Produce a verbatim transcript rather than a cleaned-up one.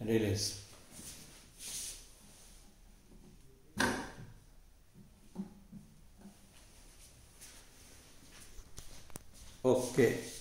and release. Okay.